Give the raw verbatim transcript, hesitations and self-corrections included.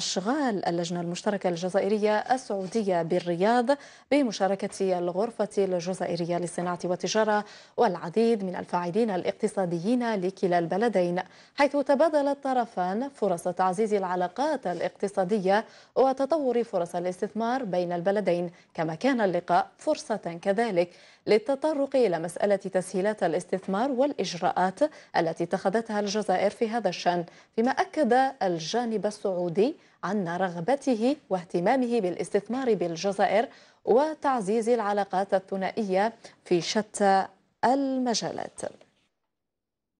إشغال اللجنة المشتركة الجزائرية السعودية بالرياض بمشاركة الغرفة الجزائرية للصناعة والتجارة والعديد من الفاعلين الاقتصاديين لكلا البلدين، حيث تبادل الطرفان فرص تعزيز العلاقات الاقتصادية وتطور فرص الاستثمار بين البلدين. كما كان اللقاء فرصة كذلك للتطرق إلى مسألة تسهيلات الاستثمار والإجراءات التي اتخذتها الجزائر في هذا الشأن، فيما أكد الجانب السعودي عن رغبته واهتمامه بالاستثمار بالجزائر وتعزيز العلاقات الثنائية في شتى المجالات.